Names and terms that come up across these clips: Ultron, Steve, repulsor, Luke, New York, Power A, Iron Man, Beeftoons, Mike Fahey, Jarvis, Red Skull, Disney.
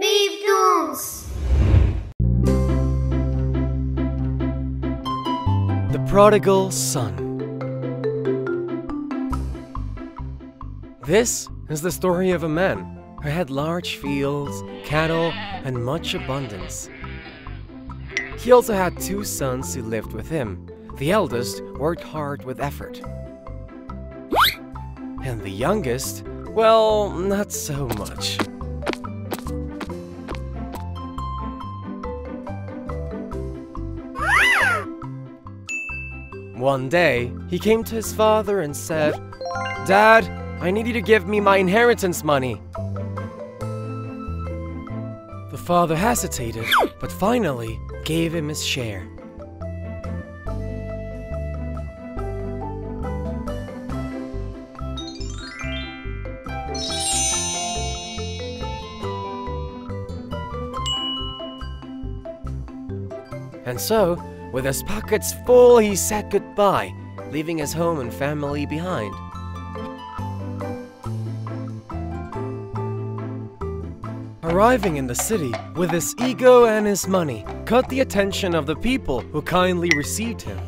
Beeftoons. The Prodigal Son. This is the story of a man who had large fields, cattle, and much abundance. He also had two sons who lived with him. The eldest worked hard with effort, and the youngest, well, not so much. One day, he came to his father and said, "Dad, I need you to give me my inheritance money." The father hesitated, but finally gave him his share. And so, with his pockets full, he said goodbye, leaving his home and family behind. Arriving in the city with his ego and his money caught the attention of the people who kindly received him.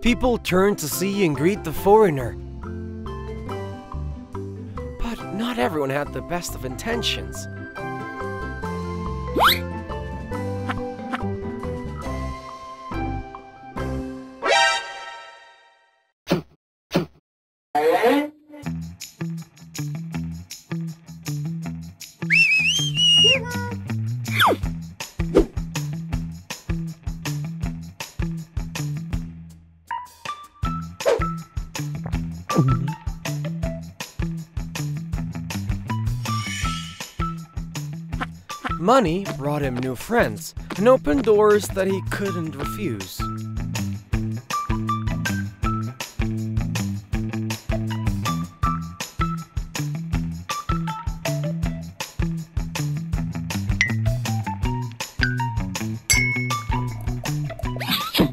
People turned to see and greet the foreigner, but not everyone had the best of intentions. Money brought him new friends and opened doors that he couldn't refuse.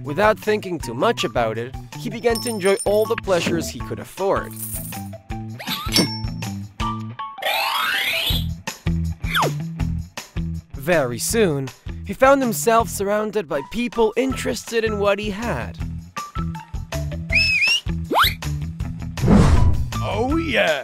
Without thinking too much about it, he began to enjoy all the pleasures he could afford. Very soon, he found himself surrounded by people interested in what he had. Oh yeah!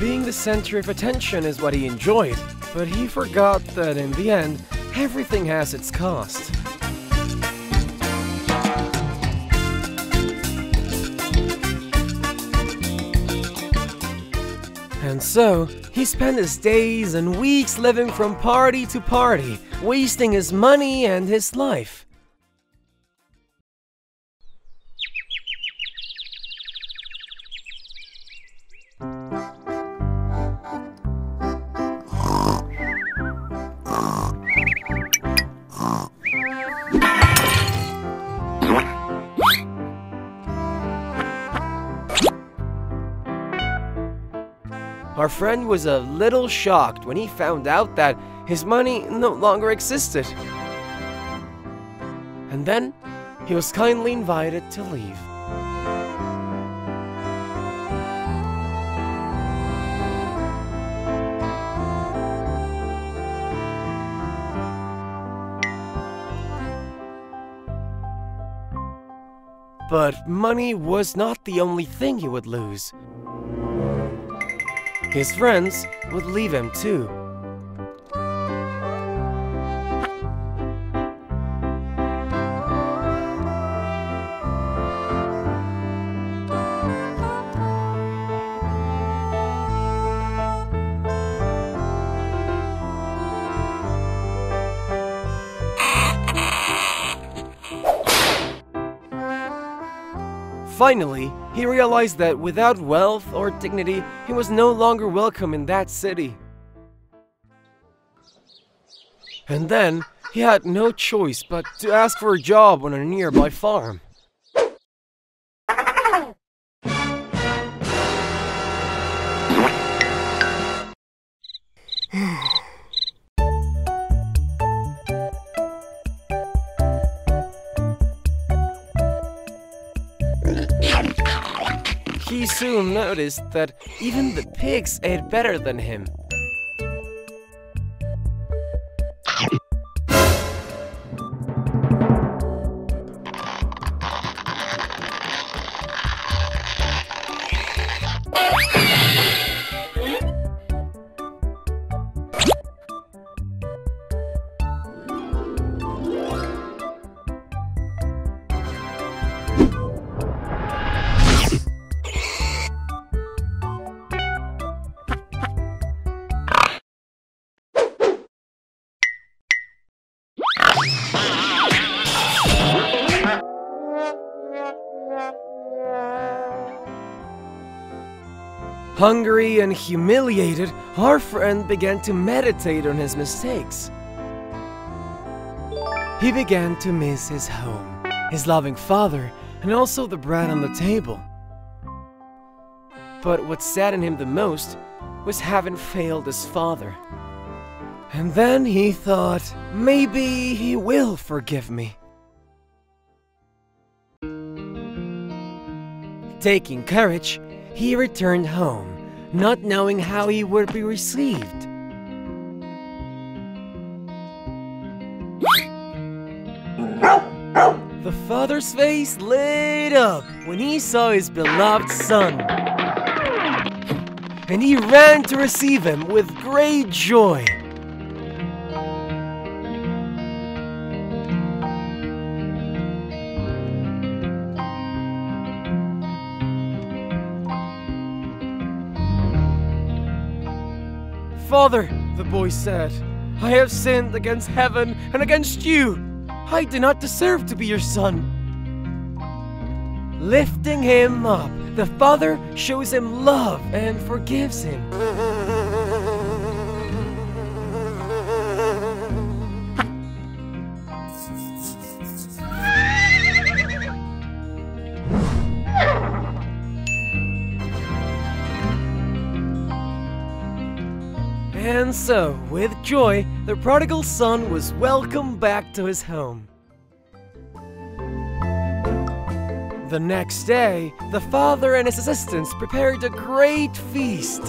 Being the center of attention is what he enjoyed, but he forgot that in the end, everything has its cost. And so, he spent his days and weeks living from party to party, wasting his money and his life. Our friend was a little shocked when he found out that his money no longer existed. And then, he was kindly invited to leave. But money was not the only thing he would lose. His friends would leave him too. Finally, he realized that without wealth or dignity, he was no longer welcome in that city. And then, he had no choice but to ask for a job on a nearby farm. He soon noticed that even the pigs ate better than him. Hungry and humiliated, our friend began to meditate on his mistakes. He began to miss his home, his loving father, and also the bread on the table. But what saddened him the most was having failed his father. And then he thought, maybe he will forgive me. Taking courage, he returned home, not knowing how he would be received. The father's face lit up when he saw his beloved son, and he ran to receive him with great joy. "Father," the boy said, "I have sinned against heaven and against you. I do not deserve to be your son." Lifting him up, the father shows him love and forgives him. And so, with joy, the prodigal son was welcomed back to his home. The next day, the father and his assistants prepared a great feast.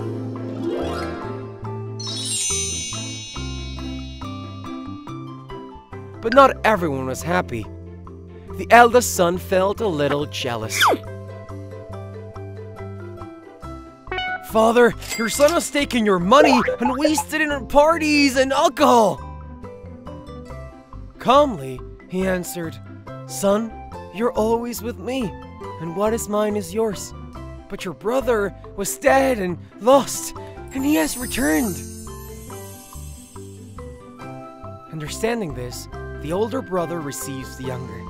But not everyone was happy. The eldest son felt a little jealous. "Father, your son has taken your money and wasted it on parties and alcohol." Calmly, he answered, "Son, you're always with me, and what is mine is yours. But your brother was dead and lost, and he has returned." Understanding this, the older brother receives the younger.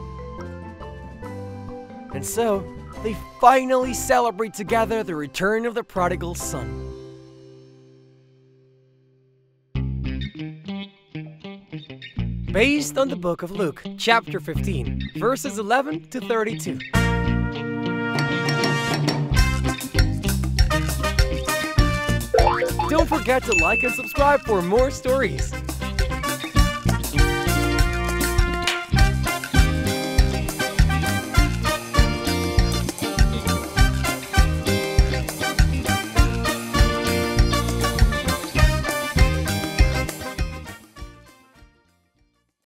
And so, they finally celebrate together the return of the prodigal son. Based on the book of Luke, chapter 15, verses 11 to 32. Don't forget to like and subscribe for more stories.